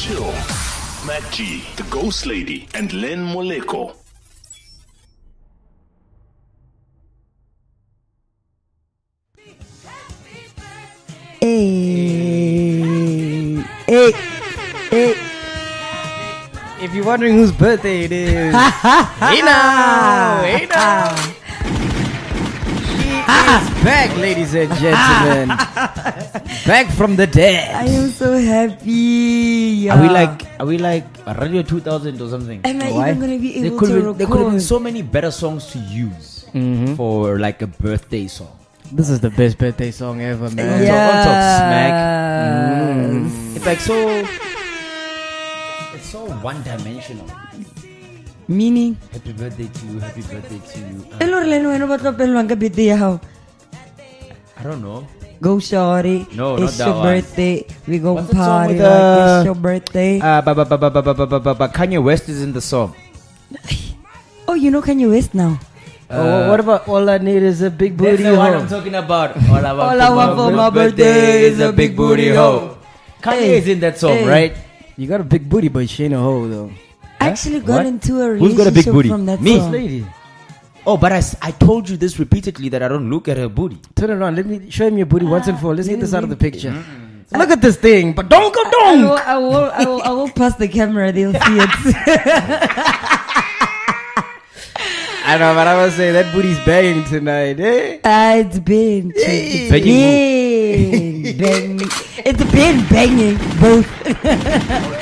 Show. MacG, the Ghost Lady, and Lenn Moleko. Hey, hey, hey. If you're wondering whose birthday it is, hey now, hey now. She is back, ladies and gentlemen. Back from the dead. I am so happy. Yeah. Are we like Radio 2000 or something? Am I even gonna be able to record? There could have been so many better songs to use for like a birthday song. This is the best birthday song ever, man. Yeah. Don't talk smack. Mm. It's like so one-dimensional. Meaning? Happy birthday to you. Happy birthday to you. I don't know. Go shorty. No, it's not that one. It's your birthday. We go what's party. With, it's your birthday. Kanye West is in the song. Oh, you know Kanye West now. What about all I need is a big booty hole? That's the one I'm talking about. All I want for my birthday is a big booty hole. Kanye is in that song, right? You got a big booty, but she ain't a hoe, though. I actually got into a relationship. Who's got a big booty? From that me, lady. Oh, but I told you this repeatedly that I don't look at her booty. Turn it on. Let me show him your booty once and for all. Let's get this out of the picture. Look at this thing, but don't go down. I will pass the camera. They'll see it. I know, but I must say that booty's banging tonight, eh? It's been banging. It's been banging, both.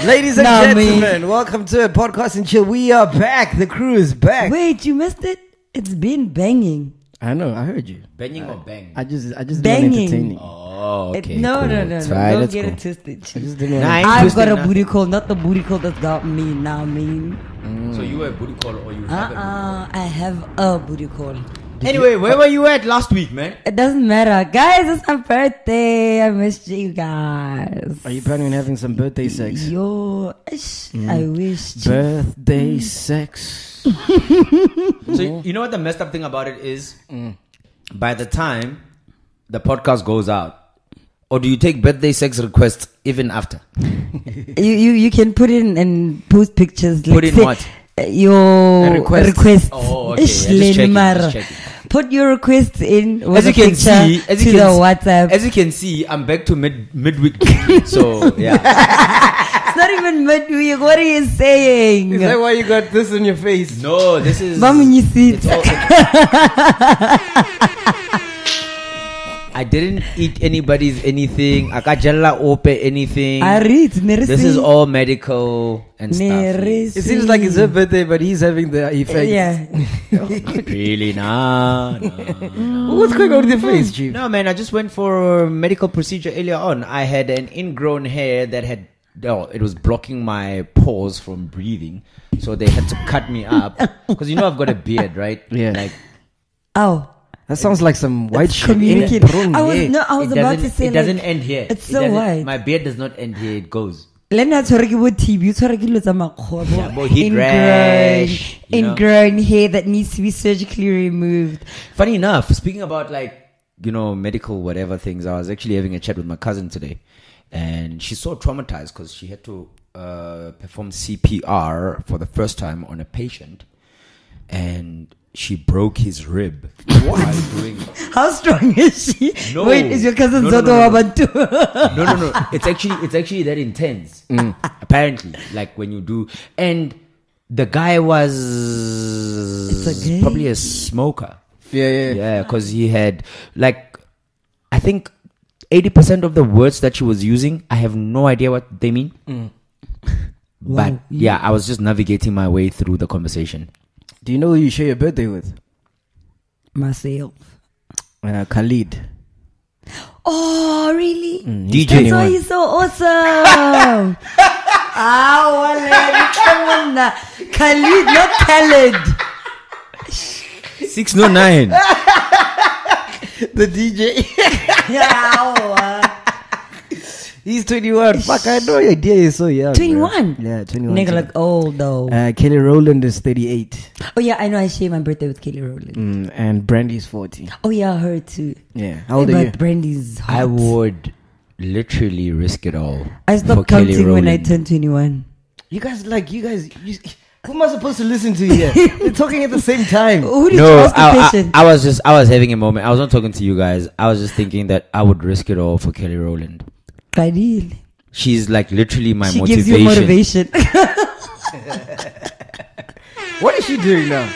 Ladies and gentlemen, welcome to Podcast and Chill. We are back. The crew is back. Wait, you missed it? It's been banging. I know. I heard you. Banging or bang? I just banging. Didn't entertaining. Oh, okay. No. Don't get it twisted. I've got a booty call, not the booty call that got me. Now, so you were a booty call, or you have a booty call? I have a booty call. Anyway, where were you at last week, man? It doesn't matter, guys. It's my birthday. I missed you guys. Are you planning on having some birthday sex? Yo, I wish. Birthday sex. So you know what the messed up thing about it is? By the time the podcast goes out, or do you take birthday sex requests even after? You can put in and post pictures. Like put in what? Your requests. Oh, okay. Just checking. Put your requests in. As you can see, I'm back to midweek. So yeah. It's not even midweek. What are you saying? Is that why you got this on your face? No, this is. Mom, you see it. I didn't eat anybody's anything. I can't open anything. This is all medical and stuff. It seems like it's her birthday, but he's having the effect. Yeah. Really? Nah. What's going on with your face, Chief? No, man. I just went for a medical procedure earlier on. I had an ingrown hair that had... Oh, it was blocking my pores from breathing. So they had to cut me up. Because you know I've got a beard, right? Yeah. Like, oh. That sounds like some white shit. I was about to say it doesn't end here. It's so white. My beard does not end here. It goes. Lena Torikwood TV, Torikilo Zamakhobo. Ingrown hair that needs to be surgically removed. Funny enough, speaking about like, you know, medical whatever things, I was actually having a chat with my cousin today. And she's so traumatized because she had to perform CPR for the first time on a patient. And... she broke his rib. What? How strong is she? No. Wait, is your cousin Zoto Wabantu? No. It's actually that intense. Apparently, like when you do, and the guy was probably a smoker. Yeah. Because he had like, I think 80% of the words that she was using, I have no idea what they mean. But wow. Yeah, I was just navigating my way through the conversation. Do you know who you share your birthday with? Myself. Khalid. Oh, really? DJ. That's why he's so awesome. Khalid, not Khaled. 609. The DJ. He's 21. Fuck, I had no idea he's so young. 21? Bro. Yeah, 21. Nigga look old though. Kelly Rowland is 38. Oh yeah, I know. I share my birthday with Kelly Rowland. And Brandy's 40. Oh yeah, her too. Yeah. How old are you? Brandy's hot. I would literally risk it all. I stopped counting when I turned 21. You guys, who am I supposed to listen to here? You're talking at the same time. Who did you ask the patient? I was having a moment. I was not talking to you guys. I was just thinking that I would risk it all for Kelly Rowland. Badil. She's like literally my motivation. She gives you motivation. What is she doing now?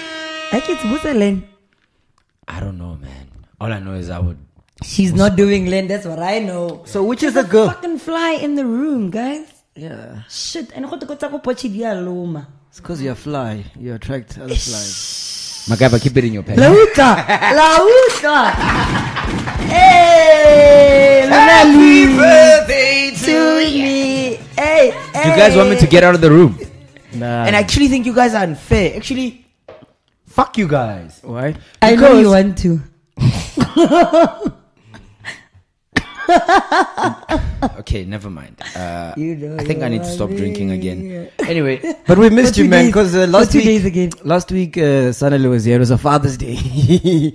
I don't know, man. All I know is I would. She's not doing Lenn. That's what I know. So which is the girl? Fucking fly in the room, guys. Yeah. Shit. It's because you're a fly. You attract other flies. Magaba, keep it in your pants. Lauta. Hey, happy birthday to me. Hey, hey. You guys want me to get out of the room? Nah. And I actually think you guys are unfair. Actually, fuck you guys. Why? I know you want to. Okay, never mind. I think I need to stop drinking again. Anyway, but we missed you, man. Because last week, Sanelo was here. It was a Father's Day. It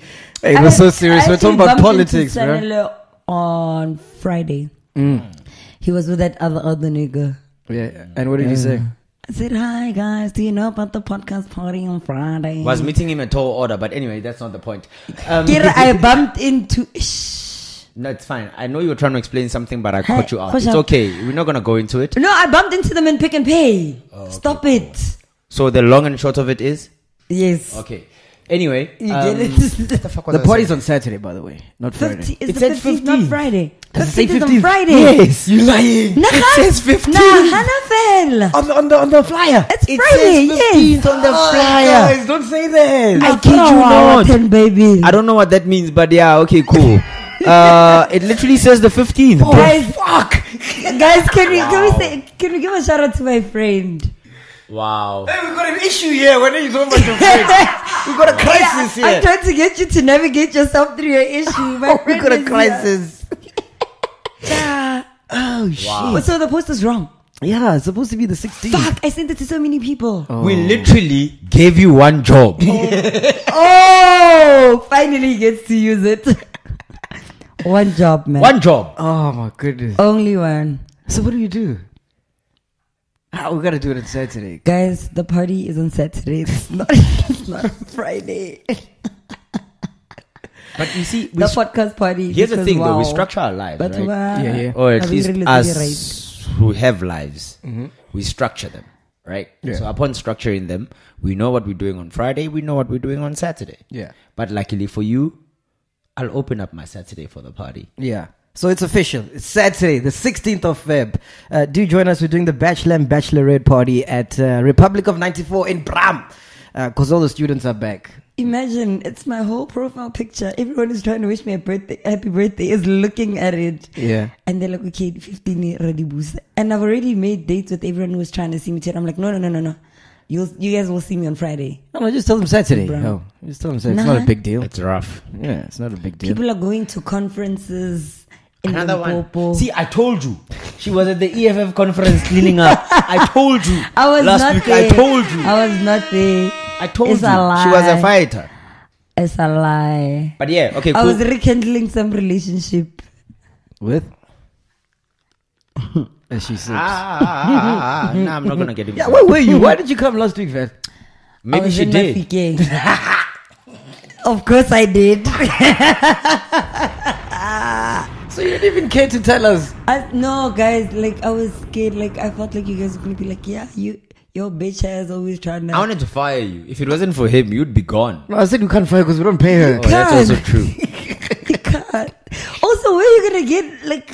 was so serious. We're talking about politics, bro. Sanelo on Friday. He was with that other nigga. Yeah, and what did you say? I said, hi guys, do you know about the podcast party on Friday? Was meeting him at Tall Order, but anyway, that's not the point. I bumped into... No, it's fine. I know you were trying to explain something, but I cut you off. It's okay. We're not going to go into it. No, I bumped into them in Pick and Pay. Oh, stop it. Cool. So the long and short of it is? Yes. Okay. Anyway. You did it. The party's on Saturday, by the way. Not Friday. It said 15th, not Friday. Does it say 15th? On Friday. Yes. You're lying. It says 15th. On the flyer. It's Friday. It says 15th on the flyer. Guys, don't say that. I kid you not. Baby. I don't know what that means, but yeah, okay, cool. It literally says the 15th. Oh, guys, fuck. Guys, can we give a shout out to my friend? Wow. Hey, we've got an issue here. When are you talking about your friend? We've got a crisis here. I'm trying to get you to navigate yourself through your issue. My friend, we've got a crisis. Oh, wow. Shit. So the post is wrong. Yeah, it's supposed to be the 16th. Fuck, I sent it to so many people. Oh. We literally gave you one job. Oh, finally he gets to use it. One job, man. One job. Oh, my goodness. Only one. So what do you do? We got to do it on Saturday. Guys, the party is on Saturday. It's not on Friday. But you see... The podcast party. Here's the thing, though. We structure our lives, but right? Yeah. Or at least us who have lives, we structure them, right? Yeah. So upon structuring them, we know what we're doing on Friday. We know what we're doing on Saturday. Yeah. But luckily for you, I'll open up my Saturday for the party. Yeah. So it's official. It's Saturday, the 16th of Feb. Do join us. We're doing the Bachelor and Bachelorette party at Republic of 94 in Braam. Because all the students are back. Imagine, it's my whole profile picture. Everyone is trying to wish me a birthday, happy birthday, is looking at it. Yeah. And they're like, okay, 15 ready boost. And I've already made dates with everyone who was trying to see me today. I'm like, no. You guys will see me on Friday. No, I just tell them Saturday. No, just tell them Saturday. It's not a big deal. It's rough. Yeah, it's not a big deal. People are going to conferences. Another one. See, I told you. She was at the EFF conference cleaning up. I told you. I was last week. There. I told you. I was not there. I told it's you. A lie. She was a fighter. It's a lie. But yeah, okay. Cool. I was rekindling some relationship. With? As she says, nah, I'm not gonna get him. Yeah, where were you? Why did you come last week, Fat? Maybe she did. Of course, I did. So you didn't even care to tell us? No, guys. Like I was scared. Like I felt like you guys were gonna be like, yeah, your bitch has always tried. I wanted to fire you. If it wasn't for him, you'd be gone. No, I said you can't fire because we don't pay her. That's also true. You can't. Also, where are you gonna get like?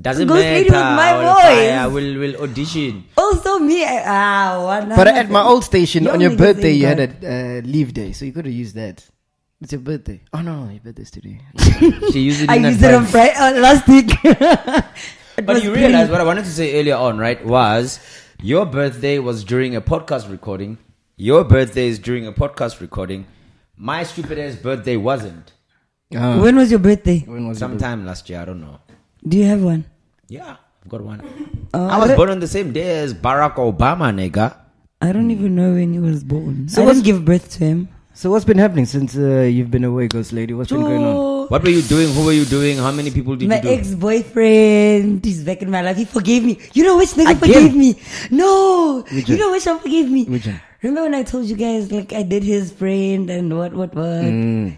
Doesn't matter. With my voice. I will audition. Also me. But at my old station, on your birthday, you had a leave day. So you could have used that. It's your birthday. Oh, no. Your birthday's today. She used it in advance. I used it on Friday, last week. But you realize what I wanted to say earlier on, right, was your birthday was during a podcast recording. Your birthday is during a podcast recording. My stupid ass birthday wasn't. When was your birthday? Sometime last year. I don't know. Do you have one? Yeah, I've got one. I was born on the same day as Barack Obama, nigga. I don't even know when he was born. So I didn't give birth to him. So what's been happening since you've been away, Ghost Lady? What's been going on? What were you doing? Who were you doing? How many people did you do? My ex-boyfriend is back in my life. He forgave me. You know which nigga forgave me? No. You know which one forgave me? Which one? Remember when I told you guys, like, I did his friend and what?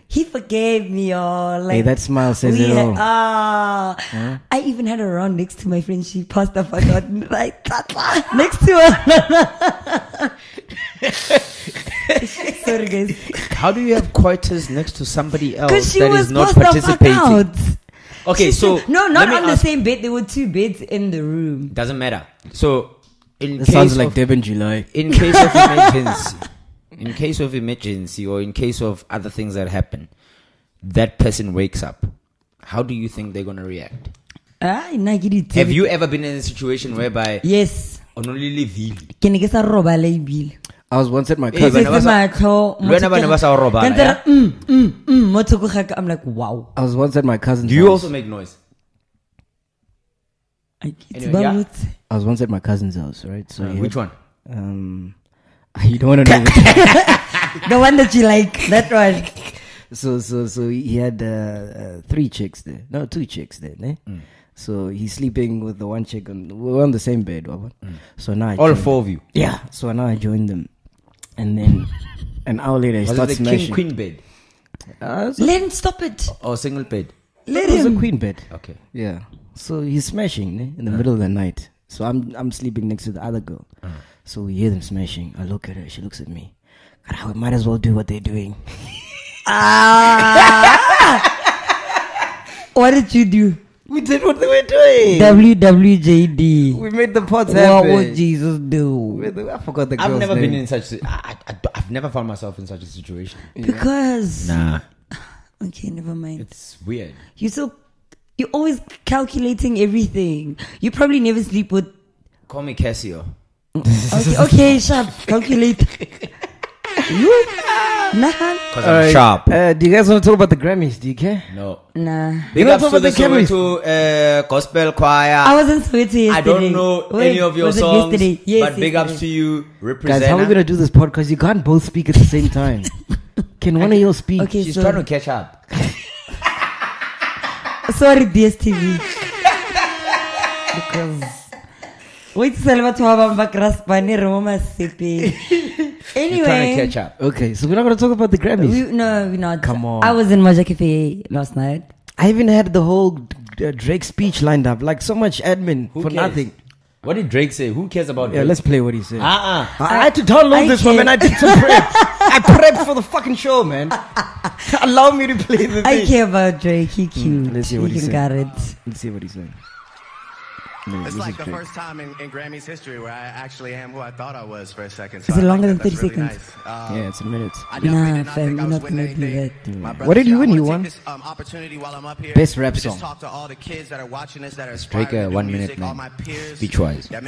He forgave me all. Like, hey, that smile says it all. Huh? I even had a round next to my friend. She passed up, forgot, like, next to her. Sorry, guys. How do you have coitus next to somebody else that is not participating? Okay, no, not on the same bed. There were two beds in the room. Doesn't matter. So... It sounds like Devon July. In case of emergency, or in case of other things that happen, that person wakes up. How do you think they're gonna react? Have you ever been in a situation whereby? Yes. I was once at my cousin. I'm like, wow. I was once at my cousin's. Do you also make noise? I was once at my cousin's house, right? So which one? You don't want to know. The one that you like, that one. So he had three chicks there. No, two chicks there. Eh? Mm. So he's sleeping with the one chick. We're on the same bed. So now all four of you. Yeah. So now I joined them, and then an hour later he starts smashing. King queen bed. Let him stop it. Or single bed. It was a queen bed. Okay. Yeah. So he's smashing in the middle of the night. So I'm sleeping next to the other girl. So we hear them smashing. I look at her. She looks at me. God, we might as well do what they're doing. What did you do? We did what they were doing. WWJD. We made the pots happen. What would Jesus do? I forgot the girl's name. I've never been in such... I've never found myself in such a situation. Because... Nah. Okay, never mind. It's weird. You're always calculating everything. You probably never sleep with... Call me Casio. Okay, sharp. Calculate. You? Nah. Because I'm sharp. Do you guys want to talk about the Grammys? Do you care? No. Nah. Big ups to the Soweto Gospel Choir. I was in Soweto yesterday. I don't know any of your songs. But big ups to you. Guys, how are we going to do this podcast? You can't both speak at the same time. Can one of you speak? Okay, she's trying to catch up. Sorry, DSTV. Because wait, Salva to have back raspani Roma sippy. Anyway, trying to catch up. Okay, so we're not going to talk about the Grammys. We're not. Come on. I was in Moja Cafe last night. I even had the whole Drake speech lined up, like so much admin for nothing. What did Drake say? Who cares about Drake? Yeah, let's play what he said. I had to download this one, man. I did some prep. I prepped for the fucking show, man. Allow me to play the thing. I care about Drake. He cute. Let's see what he said. Let's see what he said. It's like the first time in Grammy's history where I actually am who I thought I was for a second. Is it longer than 30 seconds? Yeah, it's a minute. Nah, fam, you're not going to do that. What did you win? You won? Best rap song. Drake, 1 minute, man. Beach-wise. I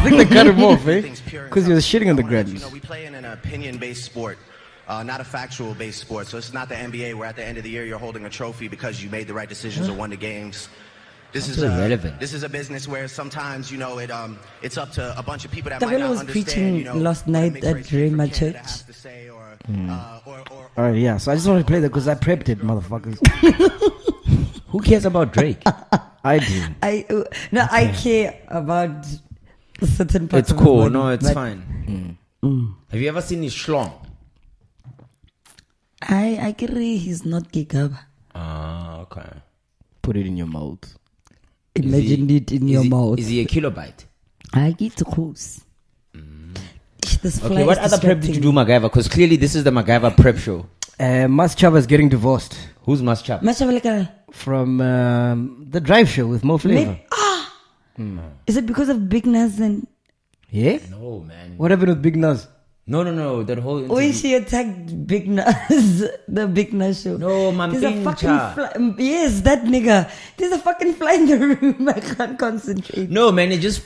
think they cut him off, eh? Because he was shitting on the Grammys. We play in an opinion-based sport. Not a factual-based sport. So it's not the NBA where at the end of the year you're holding a trophy because you made the right decisions or won the games. This is a business where sometimes, you know, it's up to a bunch of people that might not understand, you know. Last night at Rema Church. Alright, yeah, so I just want to play that because I prepped it, motherfuckers. Who cares about Drake? I do. I care about certain parts. It's cool, no, it's fine. Have you ever seen his schlong? I agree he's not gigab. Ah, okay. Put it in your mouth. Imagine it in your mouth. Is he a kilobyte? I get close. Okay, what other prep did you do, MacGyver? Because clearly this is the MacGyver prep show. Masechaba is getting divorced. Who's Masechaba? Masechaba Lekale. From the Drive Show with Mo Flavor. Is it because of Big Nas and... Yeah? No, man. What happened with Big Nas? No, that whole interview. When she attacked Big Nas, the Big Nas show. No, there's a fucking fly. Yes, that nigga. There's a fucking fly in the room. I can't concentrate. No, man, it just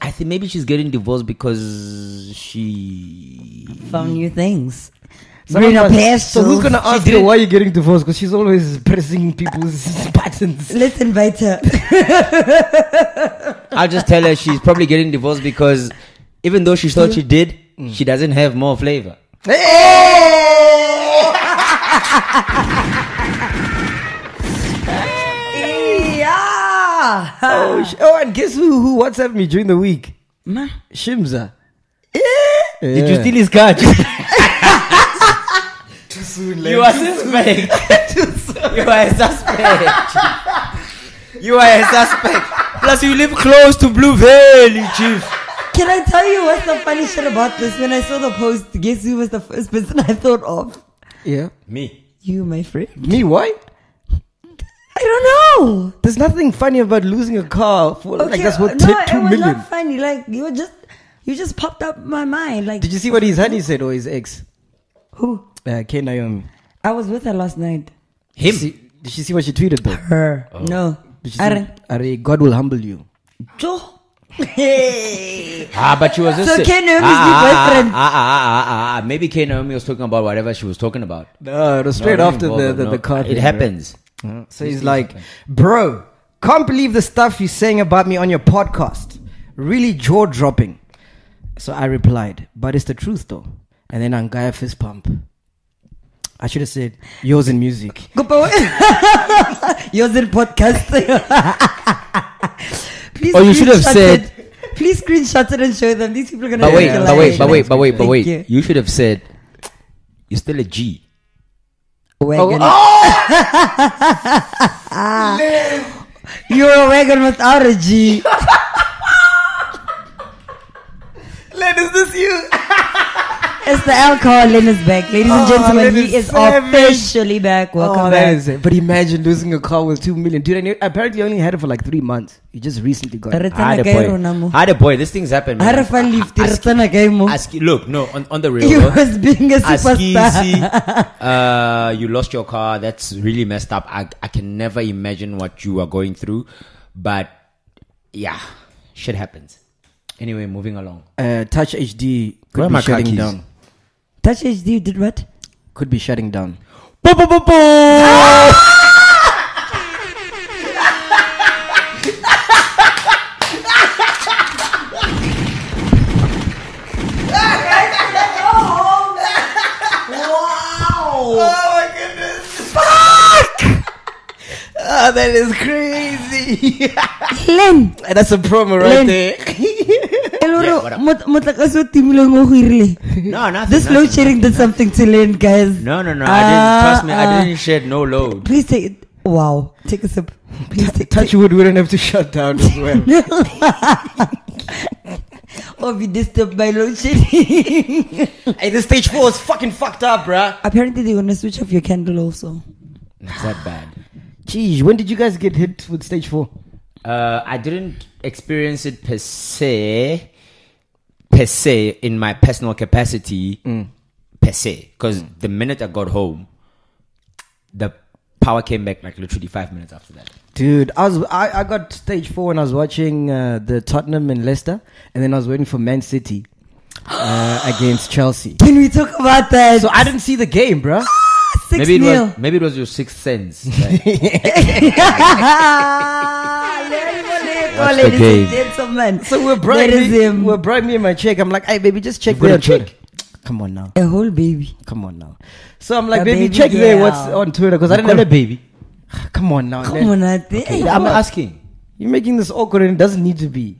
I think maybe she's getting divorced because she found new things. So who's gonna ask her why you're getting divorced? Because she's always pressing people's buttons. Let's invite her. I'll just tell her she's probably getting divorced because even though she thought she did, she doesn't have more flavor. Hey! Oh, and guess who WhatsApped me during the week? Nah. Shimza. Yeah. Did you steal his car? Too soon, lad. You are suspect. Too soon. You are a suspect. You are a suspect. Plus, you live close to Blue Valley, Chief. Can I tell you what's the funny shit about this? When I saw the post, guess who was the first person I thought of? Yeah. Me. You, my friend. Me, why? I don't know. There's nothing funny about losing a car for like that's what $2 million. No, it was not funny. Like you just popped up my mind. Like, did you see what his honey said or his ex? Who? Kate Naomi. I was with her last night. Him? Did she see what she tweeted though? Her. Oh. No. Did she Are God will humble you. Joe. Hey. But she was just so Kate Naomi's new boyfriend. Maybe Kate Naomi was talking about whatever she was talking about. No, it was straight after the car. It happens. So he's like, bro, can't believe the stuff you're saying about me on your podcast. Really jaw-dropping. So I replied, but it's the truth though. And then Angaya fist pump. I should have said, yours in music. Yours in podcast. Please, or you should have said, please screenshot it and show them. These people are going to be like, but wait. You should have said, you're still a G. You're a wagon without a G. Len, is this you? It's the alcohol. Len is back, ladies and gentlemen. Len he is officially back. Welcome back. Is it. But imagine losing a car with $2 million, dude. And apparently, only had it for like 3 months. You just recently got it. Boy, this thing's happened. Look, no, on the real. You was being a superstar. You lost your car. That's really messed up. I can never imagine what you are going through. But yeah, shit happens. Anyway, moving along. Touch HD could be shutting down. Touch HD did what? Could be shutting down. Oh, that is crazy. Len. That's a promo right there. No, nothing. This load sharing did something to Len, guys. No. I didn't. Trust me, I didn't share no load. Please take it. Wow. Take a sip. Please take Touch wood, we don't have to shut down as well. Or be disturbed by load sharing. Hey, this stage 4 is fucking fucked up, bruh. Apparently, they're going to switch off your candle also. It's that bad. Jeez, when did you guys get hit with stage 4? I didn't experience it per se in my personal capacity, per se. Because the minute I got home, the power came back like literally 5 minutes after that. Dude, I got stage 4 when I was watching the Tottenham and Leicester, and then I was waiting for Man City against Chelsea. Can we talk about that? So I didn't see the game, bro. Maybe it was your sixth sense. Like. So we're bribing me in my check. I'm like, hey baby, just check there. Check. Come on now. A whole baby. Come on now. So I'm like, baby, check there what's on Twitter because I didn't have a baby. Come on now. I'm asking. You're making this awkward and it doesn't need to be.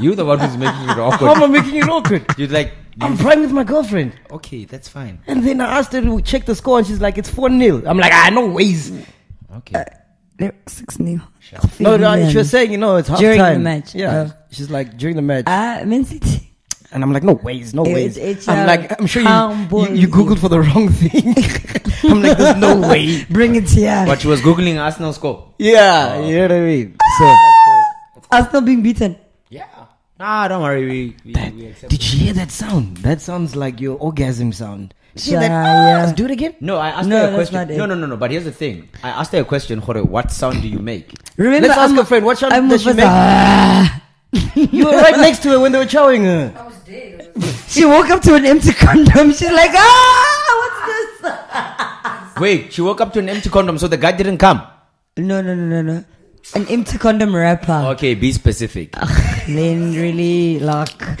You're the one who's making it awkward. How am I making it awkward? You're like, I'm prime with my girlfriend. Okay, that's fine. And then I asked her to check the score and she's like, it's 4-0. I'm like, no ways. Okay. 6-0. No, she was saying, it's half time. During the match. Yeah. She's like, during the match. Man City. And I'm like, no ways. I'm like, I'm sure you Googled for the wrong thing. I'm like, there's no way. Bring it here. But she was Googling Arsenal score. Yeah, you know what I mean? So, Arsenal being beaten. Yeah. Nah, don't worry. We accept. Did you hear that sound? That sounds like your orgasm sound. Let's do it again. No, I asked her a question. No. But here's the thing. I asked her a question. What sound do you make? Remember, let's ask a friend. What sound does she make? You were right next to her when they were showing her. I was dead. She woke up to an empty condom. She's like, what's this? Wait, she woke up to an empty condom, so the guy didn't come. No. An empty condom wrapper. Okay, be specific. Then really maybe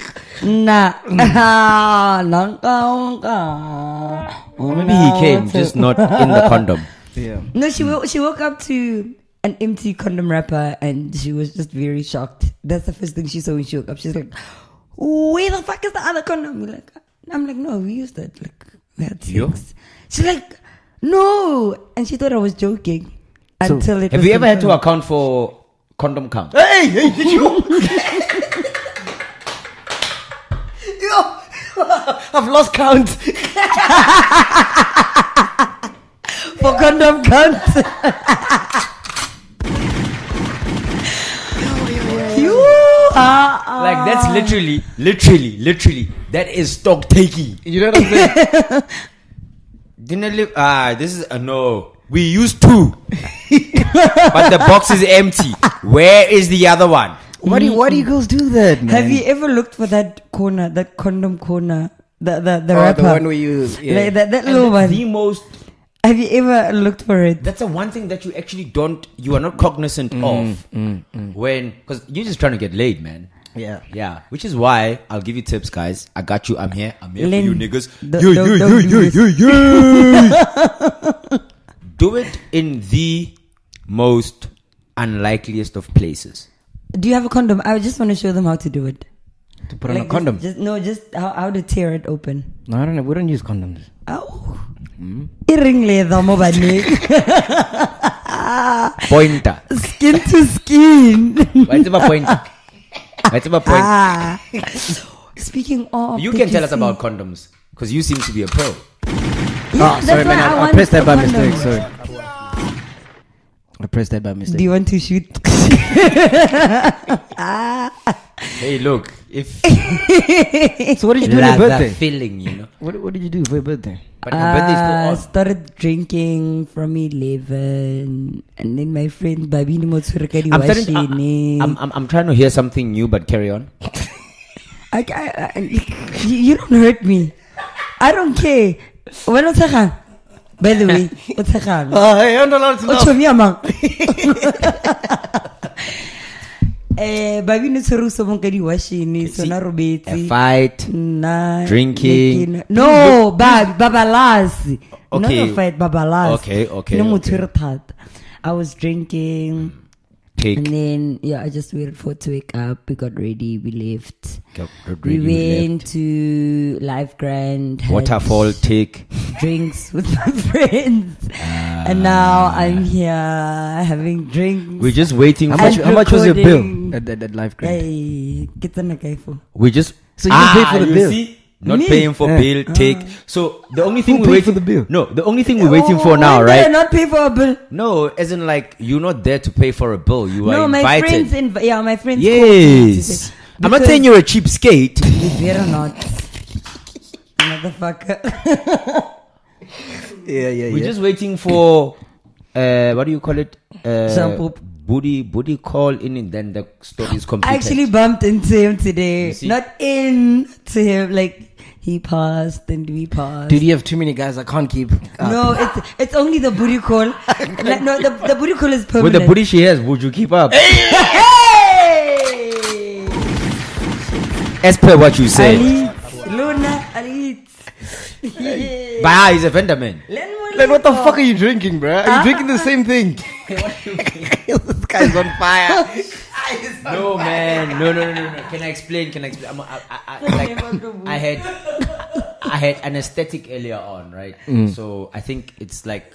he came, just not in the condom. Yeah. No, she woke up to an empty condom wrapper, and she was just very shocked. That's the first thing she saw when she woke up. She's like, where the fuck is the other condom? We're like, I'm like, no, we used it. Like, that's yours. She's like, no. And she thought I was joking. So until it have was you ever had to account for condom count? Hey, hey, you. Yo, I've lost count. For condom count. Like, that's literally, that is stock taking. You know what I'm saying? Didn't I live? This is a no. We used two, but the box is empty. Where is the other one? Why do you girls do that, man? Have you ever looked for that corner, that condom corner, the wrapper? The one we use, yeah. Like that little one. The most. Have you ever looked for it? That's the one thing that you actually don't, you are not cognizant of when, because you're just trying to get laid, man. Yeah. Yeah. Which is why I'll give you tips, guys. I got you. I'm here Lenn, for you niggas. Do it in the most unlikeliest of places. Do you have a condom? I just want to show them how to do it. To put on a condom? Just how to tear it open. No, I don't know. We don't use condoms. Oh. Pointer. Skin to skin. What's about pointer? What's about pointer? Speaking of... You can tell us about condoms, because you seem to be a pro. Yeah, oh, sorry, man. I pressed that by mistake. Sorry. I pressed that by mistake. Do you want to shoot? Hey, look. So what did you do for your birthday? Feeling, you know. What did you do for your birthday? But my birthday is still on. I started drinking from 11, and then my friend Babini Motsurakari Washini. I'm trying to hear something new, but carry on. You don't hurt me. I don't care. When by the way, what's a fight, drinking. No, babalasi. Okay. Not a fight, babalasi. Okay. No, I was drinking. Cake. And then, yeah, I just waited for it to wake up. We got ready. We left. We went to Life Grand. Waterfall, take. Drinks with my friends. And now I'm here having drinks. We're just waiting. How much was your bill at Life Grand? Hey, we just... So you pay for the bill. See? Not paying for bill, take. So the only thing we're waiting for the bill. No, the only thing we're waiting for now, right? Not pay for a bill. No, as in like you're not there to pay for a bill. You are invited. My friends. Yes. I'm not saying you're a cheapskate. You better not, motherfucker. Yeah. We're just waiting for what do you call it? Shampoo. Booty call in, and then the story is complete. I actually bumped into him today. Not into him, like he passed and we passed. Dude, you have too many guys. I can't keep up. No, it's only the booty call. No, the booty call is permanent. With the booty she has, would you keep up? Hey! As per what you said. Luna, Bah, he's a vendor man. Like, what the fuck are you drinking, bro? Are you drinking the same thing? This guy's on fire. No, man. No. Can I explain? I had anesthetic earlier on, right? So I think it's like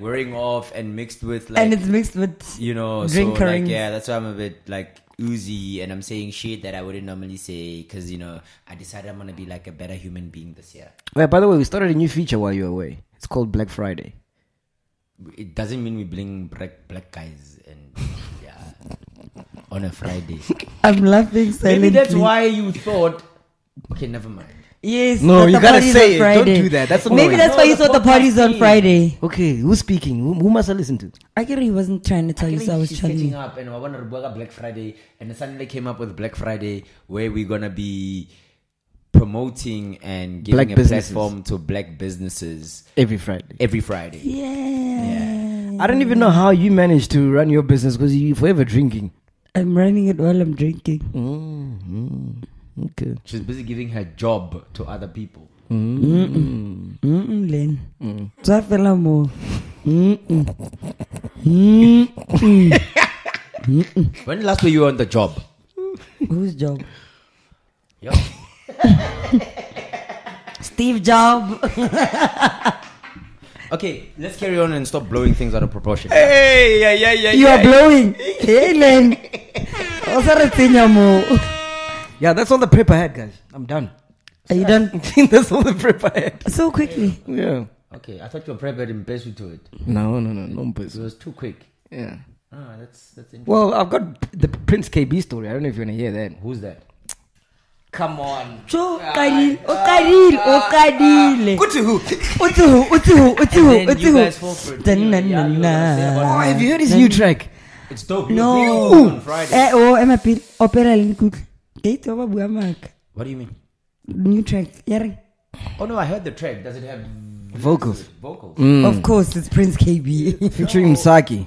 wearing off and mixed with like, and it's mixed with, you know, drink so like, yeah, that's why I'm a bit like oozy, and I'm saying shit that I wouldn't normally say, because, you know, I decided I'm gonna be like a better human being this year. Well, by the way, we started a new feature while you were away. It's called Black Friday. It doesn't mean we bring black guys and yeah on a Friday. I'm laughing silently. Maybe that's why you thought. Okay, never mind. Yes. No, you gotta say it. Don't do that. That's maybe that's why you thought the party's on Friday. Okay, who's speaking? Who must I listen to? I get he wasn't trying to tell you, so I was trying. She's up, and I wanted to work on Black Friday, and suddenly came up with Black Friday, where we're gonna be promoting and giving black a businesses. Platform to black businesses every Friday. Yeah. I don't even know how you manage to run your business, because you're forever drinking. I'm running it while I'm drinking. Okay. She's busy giving her job to other people. Lenn. Tsafela mo. When last were you on the job? Whose job? Yo. Steve Jobs. Okay, let's carry on and stop blowing things out of proportion. Hey, yeah. You are blowing. Hey, Lenn. Yeah, that's all the prep I had, guys. I'm done. Are you done? That's all the prep I had. So quickly. Yeah. Okay, I thought your prep had impressed you to it. No. It was too quick. Yeah. Ah, that's interesting. Well, I've got the Prince Kaybee story. I don't know if you want to hear that. Who's that? Come on. Khalid. Oh, have you heard his new track? It's dope. No. On Friday. What do you mean? New track. Oh no, I heard the track. Does it have vocals? Of course, it's Prince Kaybee. Featuring Msaki.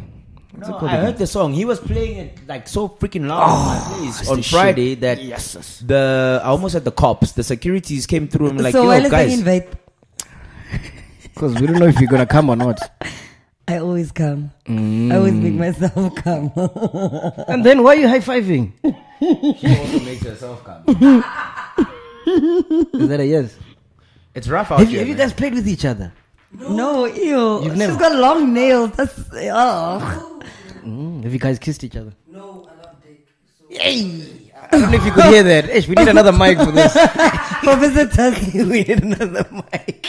No, I heard the song. He was playing it like so freaking loud on Friday that I almost had the cops. The securities came through and like, so yo guys, because we don't know if you're gonna come or not. I always come. I always make myself come. And then why are you high fiving? She also makes herself come. Is that a yes? It's rough out here. Have you guys played with each other? No, ew. She's got long nails. That's Have you guys kissed each other? No, I love Drake. So I don't know if you could hear that. Ish, we need another mic for this. For visitors, we need another mic.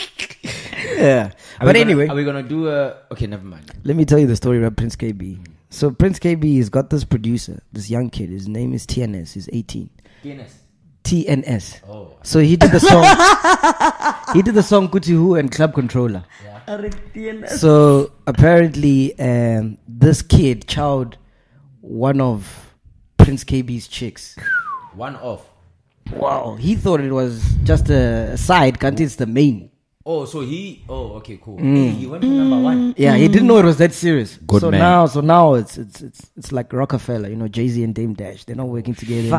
Yeah. Anyway, are we gonna do a? Okay, never mind. Let me tell you the story about Prince Kaybee. So Prince Kaybee has got this producer, this young kid. His name is TNS. He's 18. TNS. Oh. So he did the song. He did the song Kutihu and Club Controller. Yeah. So apparently, this kid chowed one of Prince KB's chicks. One off. Wow. He thought it was just a side. Can't it's the main. Oh, so he. Oh, okay, cool. He went to number one. Yeah, he didn't know it was that serious. Good so man. So now it's like Rockefeller, you know, Jay-Z and Dame Dash. They're not working together.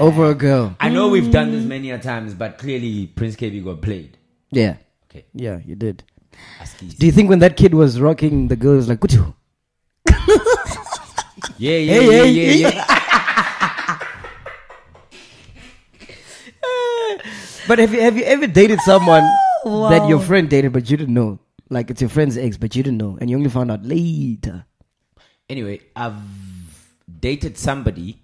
Over a girl. I know we've done this many a times, but clearly Prince Kaybee got played. Yeah. Okay. Yeah, you did. Do you think when that kid was rocking, the girl was like, Kuchu? Yeah. But have you ever dated someone that your friend dated but you didn't know? Like it's your friend's ex but you didn't know and you only found out later. Anyway, I've dated somebody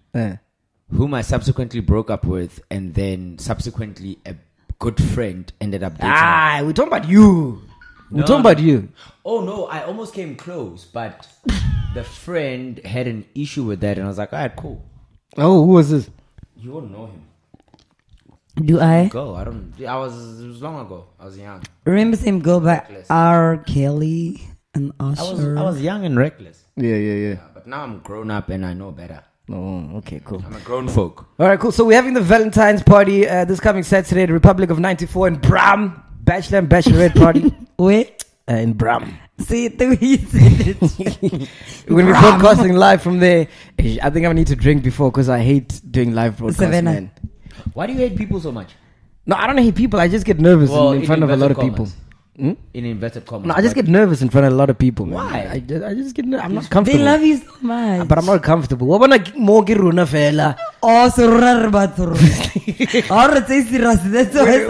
whom I subsequently broke up with, and then subsequently a good friend ended up dating. We're talking about you. Oh no, I almost came close, but the friend had an issue with that, and I was like, alright, cool. Oh, who was this? You won't know him. Do I? Go. I don't. It was long ago. I was young. Remember Same Girl by R. Kelly and Usher. I was young and reckless. Yeah. But now I'm grown up and I know better. Oh, okay, cool. I'm a grown folk. All right, cool. So we're having the Valentine's party this coming Saturday at Republic of 94 in Bram. Bachelor and Bachelorette party. Wait. In Bram. See, the way you said it. We're going to be broadcasting live from there. I think I need to drink before because I hate doing live broadcasts, man. Why do you hate people so much? No, I don't hate people. I just get nervous in front of a lot of people. In inverted commas. No, I just get nervous in front of a lot of people. Why? I just get nervous. I'm not comfortable. They love you so much. But I'm not comfortable. What about Mogiruna fella? Oh,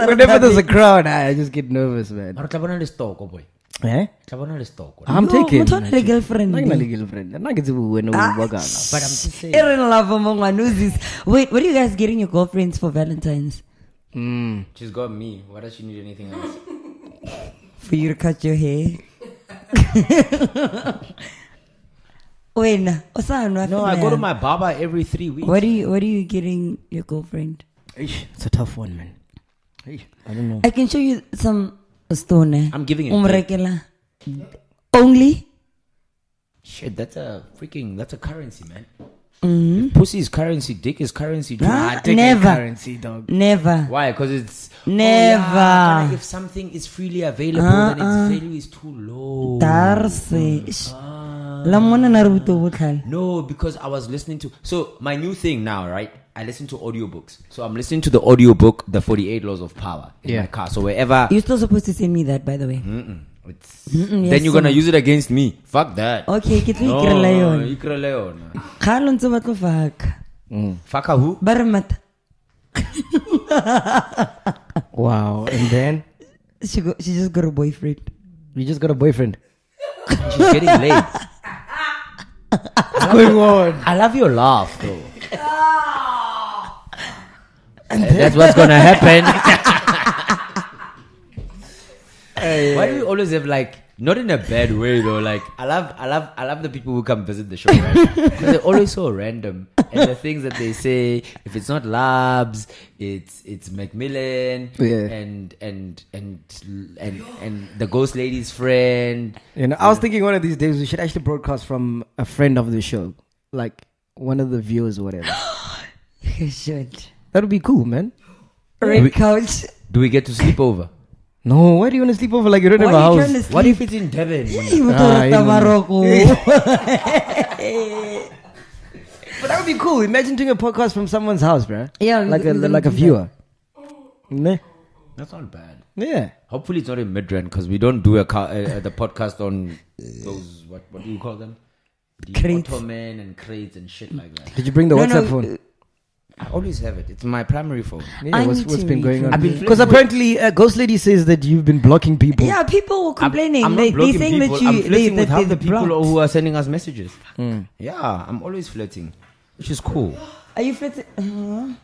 whenever there's a crowd, I just get nervous, man. I'm taking. I'm not a girlfriend. I'm not going to win a workout. But I'm just saying. Wait, what are you guys getting your girlfriends for Valentine's? She's got me. Why does she need anything else? For you to cut your hair. Wait, no, I go to my barber every 3 weeks. What are you getting your girlfriend? It's a tough one, man. I don't know. I can show you some stone. I'm giving it. Only. Shit, that's a currency, man. If pussy is currency, dick is currency. Never currency, dog. Never. Why? Because it's never. If something is freely available, then its value is too low. No, because I was listening to my new thing now, right? I listen to audiobooks. So I'm listening to the audiobook, The 48 Laws of Power, in my car. So wherever... You're still supposed to send me that, by the way. Then you're going to use it against me. Fuck that. Okay, it's no, Ikra Leon. Khalon so much fuck. Fuck who? Baramat. Wow. And then? She just got a boyfriend. You just got a boyfriend? She's getting laid. What's going on? I love your laugh, though. That's what's gonna happen. Why do we always have, like, not in a bad way though? Like, I love the people who come visit the show, right? Because they're always so random, and the things that they say. If it's not Labs, it's Macmillan, and the ghost lady's friend. You know, I was thinking one of these days we should actually broadcast from a friend of the show, like one of the viewers, or whatever. You should. That would be cool, man. Red couch. Do we get to sleep over? No, why do you want to sleep over? Like, you don't have a house. What if it's in Devon? But that would be cool. Imagine doing a podcast from someone's house, bro. Yeah, like a viewer. Nah. That's not bad. Yeah. Hopefully it's not in Midrand, because we don't do the podcast on those, what do you call them? The crates. Ottoman and crates and shit like that. Did you bring the WhatsApp phone? I always have it. It's my primary phone. Yeah, what's been going on? Because apparently, Ghost Lady says that you've been blocking people. Yeah, people were complaining. They think that you. I'm flirting with half the people who are sending us messages. Yeah, I'm always flirting, which is cool. Are you flirting?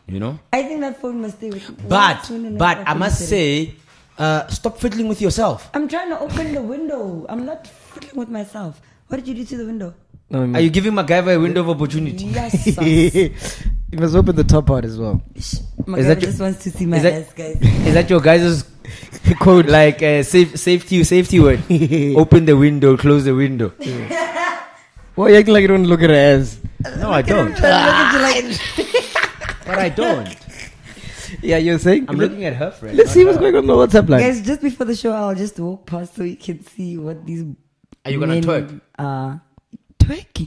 You know. I think that phone must stay with you. But I must say, stop fiddling with yourself. I'm trying to open the window. I'm not fiddling with myself. What did you do to the window? Are you giving MacGyver a window of opportunity? Yes. You must open the top part as well. MacGyver just wants to see my ass, guys. Is that your guys' code? Like, safety word. Open the window, close the window. Yeah. Why are you acting like you don't look at her ass? No, I don't. But I don't. Yeah, you're saying? I'm looking at her friend. Let's see what's going on the WhatsApp line. Guys, just before the show, I'll just walk past so you can see what these... Are you going to twerk? Twerk?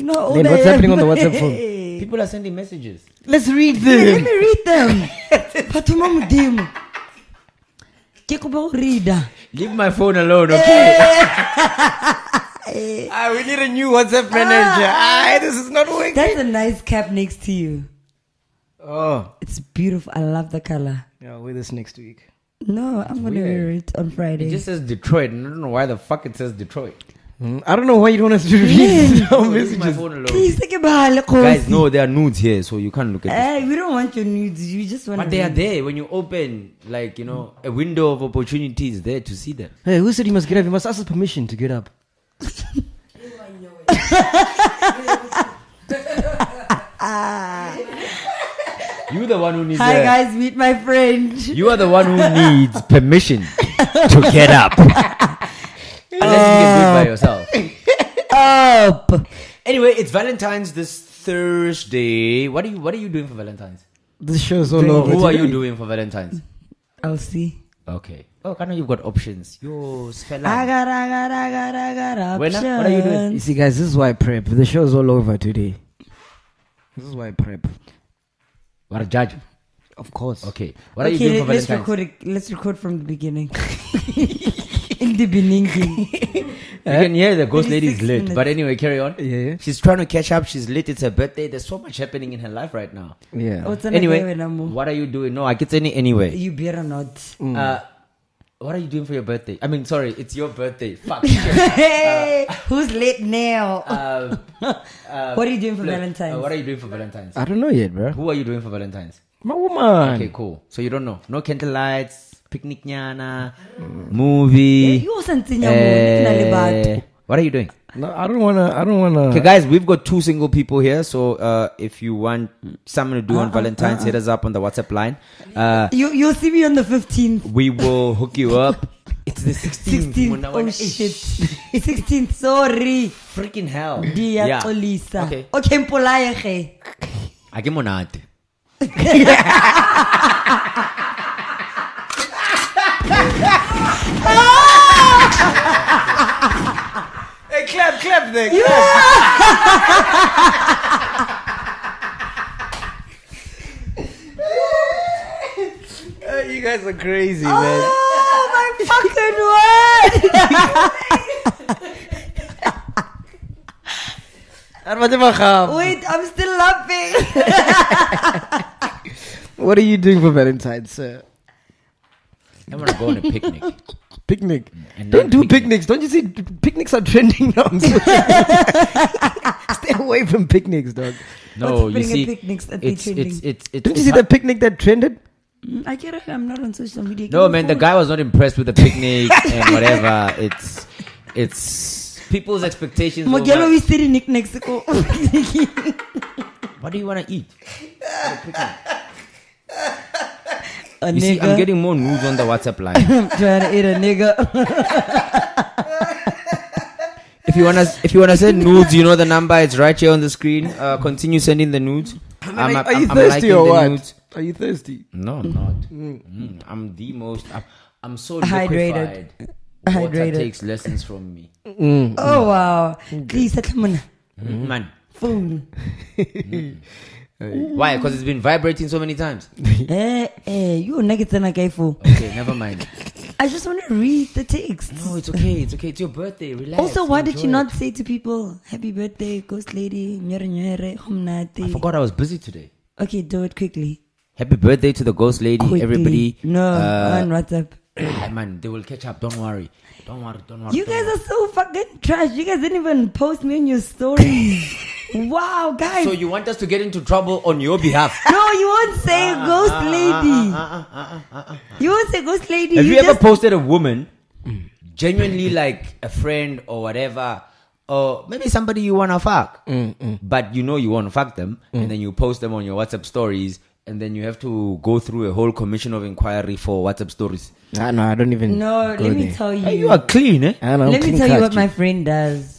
You know, then what's happening on the WhatsApp phone? People are sending messages. Let's read them. Let me read them. Leave my phone alone, okay? We need a new WhatsApp manager. This is not working. That's a nice cap next to you. Oh. It's beautiful. I love the color. Yeah, wear this next week. No, I'm going to wear it on Friday. It just says Detroit. I don't know why the fuck it says Detroit. I don't know why you don't want us to read our messages. Please take a bath. Guys, no, there are nudes here, so you can't look at it. We don't want your nudes. You just want. But they are there when you open, like, you know, a window of opportunity is there to see them. Hey, who said you must get up? You must ask us permission to get up. You're the one who needs. Hi guys, meet my friend. You are the one who needs permission to get up. Unless you can do it by yourself. Up. Anyway, it's Valentine's this Thursday. What are you doing for Valentine's? The show's all over. Who are you doing for Valentine's? I'll see. Okay. Oh, I know you've got options. Yo, I got options. What are you doing? You see, guys, this is why I prep. The show's all over today. This is why I prep. What a judge. Of course. Okay. What are you doing for Valentine's? Let's record from the beginning. In the beginning. You can hear the ghost lady is lit. But anyway, carry on. Yeah. She's trying to catch up. She's lit. It's her birthday. There's so much happening in her life right now. Yeah. Anyway, what are you doing? No, I get any anyway. You better not. What are you doing for your birthday? I mean, sorry, it's your birthday. Fuck. Hey, who's lit now? What are you doing for Valentine's? What are you doing for Valentine's? I don't know yet, bro. Who are you doing for Valentine's? My woman. Okay, cool. So you don't know. No candle lights. Picnic nyana, movie. What are you doing? No, I don't wanna. Okay, guys, we've got two single people here, so if you want something to do on Valentine's, hit us up on the WhatsApp line. You'll see me on the 15th. We will hook you up. It's the 16th. 16th. Oh shit. 16th. Sorry. Freaking hell. Dear Olisa. Okay. Mpolaege. Ake monate. Hey, clap there. Yeah. are crazy, man. Oh, my fucking word. Wait, I'm still laughing. What are you doing for Valentine's, sir? I want to go on a picnic. Picnic? Don't do picnics. Don't you see picnics are trending now? Stay away from picnics, dog. No, you see, don't you see the picnic that trended? I get it. I'm not on social media. No, man, the guy was not impressed with the picnic and whatever. It's people's expectations. What do you want to eat? You see, I'm getting more news on the WhatsApp line. I'm trying to eat a nigga. If you wanna send nudes, you know the number. It's right here on the screen. Continue sending the nudes. Are you thirsty or what? Are you thirsty? No, I'm not. I'm the most. I'm so liquefied. Water takes lessons from me. Oh wow! Please, man, phone. Why? Because it's been vibrating so many times. You negative and careful. Okay, never mind. I just want to read the text. No, it's okay. It's okay. It's your birthday. Relax. Also, why did you not say to people, "Happy birthday, ghost lady"? I forgot I was busy today. Okay, do it quickly. Happy birthday to the ghost lady, everybody. No, on WhatsApp. Man, they will catch up. Don't worry. Don't worry. You guys are so fucking trash. You guys didn't even post me on your stories. Wow, guys. So you want us to get into trouble on your behalf? No, you won't say ghost lady. You won't say ghost lady. Have you ever posted a woman, genuinely like a friend or whatever, or maybe somebody you want to fuck, but you know you want to fuck them, and then you post them on your WhatsApp stories? And then you have to go through a whole commission of inquiry for WhatsApp stories. No, I don't even. No, let me tell you. You are clean, eh? Let me tell you what my friend does.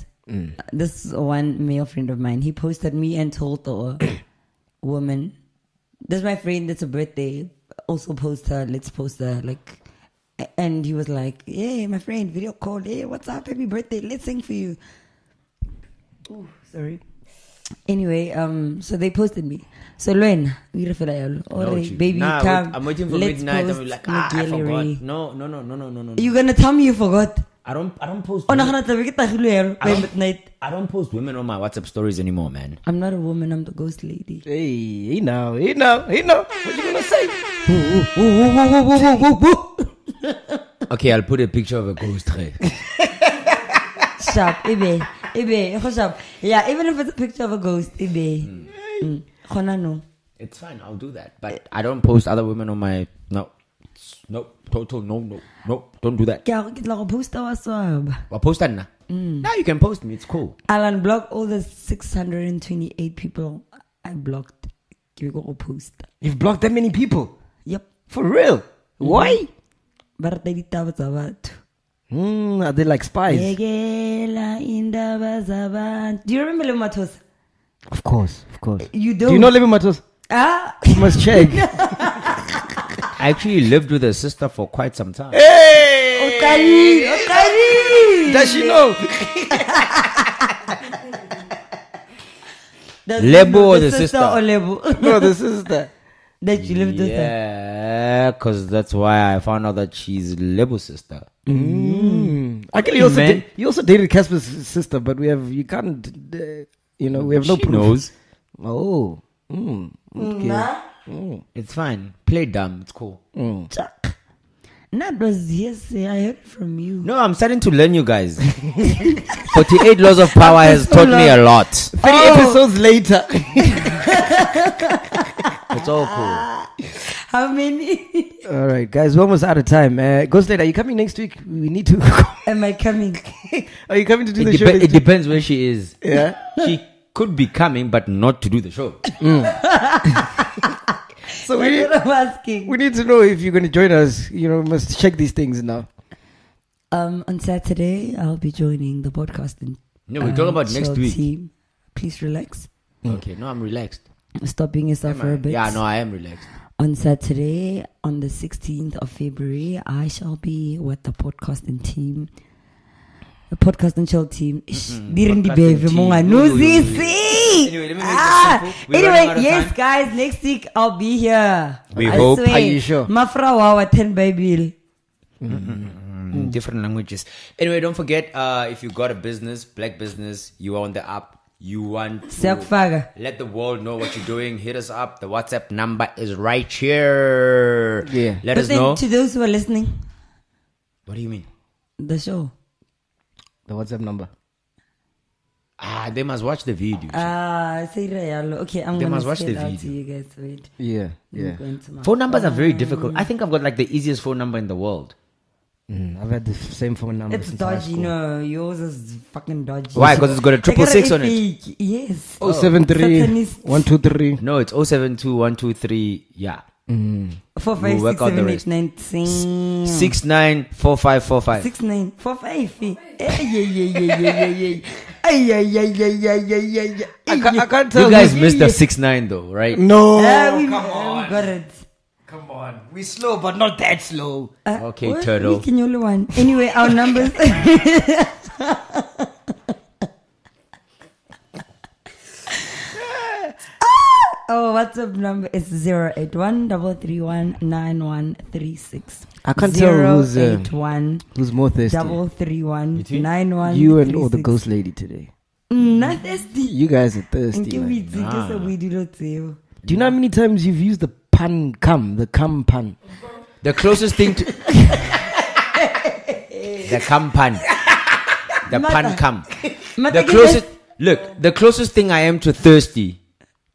This is one male friend of mine. He posted me and told the woman, "This is my friend. It's a birthday. Also post her. Let's post her." Like, and he was like, "Yeah, my friend, video call. Hey, what's up? Happy birthday. Let's sing for you." Oh, sorry. Anyway, so they posted me. So Lenn, baby, come. I'm waiting for midnight. I'm like, I forgot. No. You're gonna tell me you forgot? I don't post. I don't post women on my WhatsApp stories anymore, man. I'm not a woman. I'm the ghost lady. Hey, he know. What you gonna say? Okay, I'll put a picture of a ghost. Stop, baby. Yeah, even if it's a picture of a ghost, it's fine. I'll do that, but I don't post other women on my don't do that. Now you can post me. It's cool. I'll unblock all the 628 people I blocked. You've blocked that many people? Yep. For real? Why? Are they like spies? Do you remember Lebo Mathosa? Of course. You don't? Do you know Lebo Mathosa? You must check. I actually lived with her sister for quite some time. Hey! Okari! Does she know? Lebo or the sister? Or Lebo? No, the sister. That she lived with her? Yeah, because that's why I found out that she's Lebo's sister. I can you also dated Casper's sister, but we have no proof. Knows. Oh, okay. It's fine. Play dumb. It's cool. Chuck, that was hearsay. I heard from you. No, I'm starting to learn, you guys. 48 Laws of Power has taught me a lot. 30 episodes later. It's all cool. How many? All right, guys, we're almost out of time. Ghost Lady, are you coming next week? We need to. Am I coming? Are you coming to do the show? It depends where she is. Yeah, she could be coming, but not to do the show. So we need to know if you're going to join us. You know, we must check these things now. On Saturday, I'll be joining the podcasting. No, we're talking about next week. Team. Please relax. Okay, no, I'm relaxed. Stop being yourself for a bit. Yeah, no, I am relaxed. On Saturday, on the 16th of February, I shall be with the podcasting team. The podcast and chill team. Anyway, let me make this simple. Anyway, yes, guys, next week I'll be here. We hope. Are you sure? Mafrawa 10 baby. Different languages. Anyway, don't forget, if you got a business, black business, you are on the app. You want to let the world know what you're doing, hit us up. The WhatsApp number is right here. Yeah. Let us know. To those who are listening. What do you mean? The show. The WhatsApp number. Ah, they must watch the video. Okay, I'm going to watch the video. To you guys. Wait. Yeah, yeah. Phone numbers are very difficult. I think I've got like the easiest phone number in the world. I've had the same phone number. It's dodgy, no. Yours is fucking dodgy. Why? Because it's got a 666 on it. Yes. 073 123. No, it's 072 123. Yeah. 4567896 694545. 6945. I can't tell you guys missed the 69 though, right? No. Come on. Got it. Come on, we slow, but not that slow. Okay, well, turtle. We can only one. Anyway, our numbers. Oh, WhatsApp number is 081-331-9136. I can't tell who's more thirsty. 331-91. You and all the ghost lady today. Not thirsty. You guys are thirsty. We do not say. Do you know how many times you've used the pun cum, the cum pun? The closest thing to the cum pun. The pun cum. The closest, look, the closest thing I am to thirsty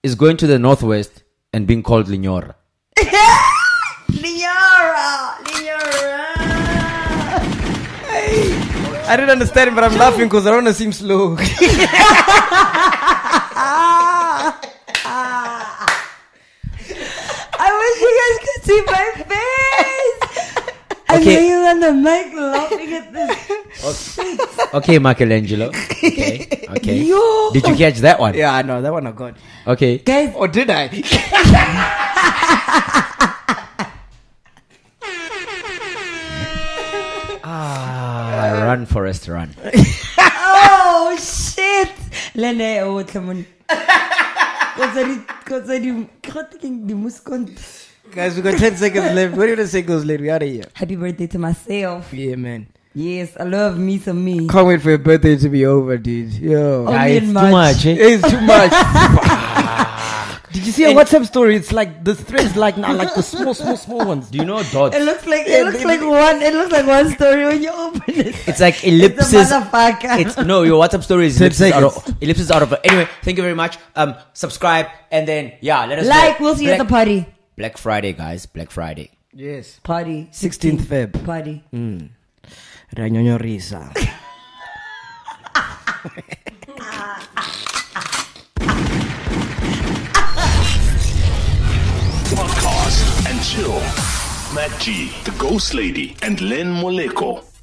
is going to the northwest and being called Linyora. Linyora. I don't understand it, but I'm laughing because I don't want to seem slow. You guys can see my face. I know you're on the mic laughing at this. Okay, Michelangelo. Okay. Yo. Did you catch that one? Yeah, I know. That one I got. Okay. Guys. Or did I? Run, Forrest, run. Oh, shit. Lene, oh, come on. Guys, we got 10 seconds left. What do you want to say, girls? Lady, we out of here. Happy birthday to myself. Yeah, man. Yes, I love me some me. Can't wait for your birthday to be over, dude. Yo, it's too much. It's too much. Did you see a WhatsApp story? It's like the threads, like now, like the small ones. Do you know dots? It looks like one story when you open it. It's like ellipses. No, your WhatsApp story is ellipses out of it. Anyway, thank you very much. Subscribe and then let us like. We'll see you at the party. Black Friday, guys. Black Friday. Yes. Party. 16th Feb. Party. Ranyonyo Risa. Podcast and chill. MacG, the Ghost Lady, and Lenn Moleko.